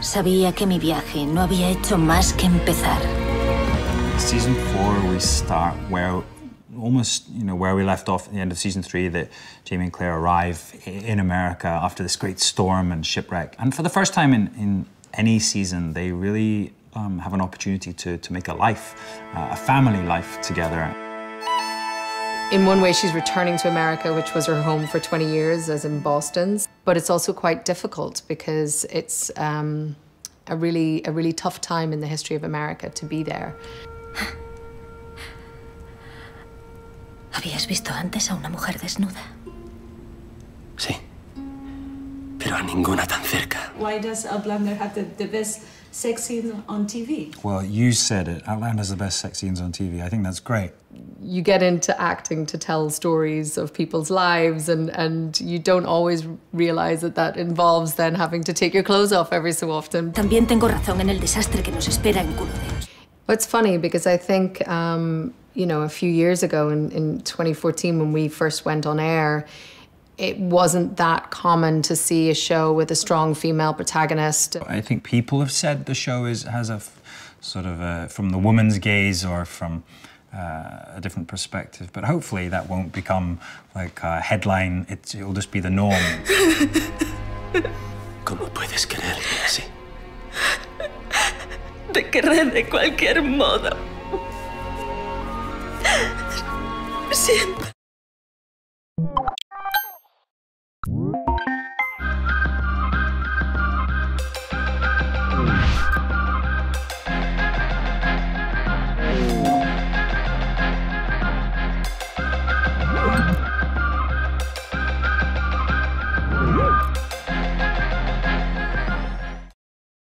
Sabía que mi viaje no había hecho más que empezar. Season 4, we start where almost, you know, where we left off at the end of season 3, that Jamie and Claire arrive in America after this great storm and shipwreck. And for the first time in any season, they really have an opportunity to make a life, a family life together. In one way, she's returning to America, which was her home for 20 years, as in Boston's. But it's also quite difficult because it's a really tough time in the history of America to be there. ¿Habías visto antes a una mujer desnuda? Sí, pero a ninguna tan cerca. Why does Outlander have the best sex scene on TV? Well, you said it. Outlander's the best sex scenes on TV. I think that's great. You get into acting to tell stories of people's lives, and you don't always realize that that involves then having to take your clothes off every so often. También tengo razón en el desastre que nos espera en Culo de Osos. It's funny because I think, you know, a few years ago in 2014 when we first went on air, it wasn't that common to see a show with a strong female protagonist. I think people have said the show has a sort of from the woman's gaze or from a different perspective, but hopefully that won't become like a headline. It'll just be the norm. ¿Cómo puedes quererme así? Te querré de cualquier modo. Siempre.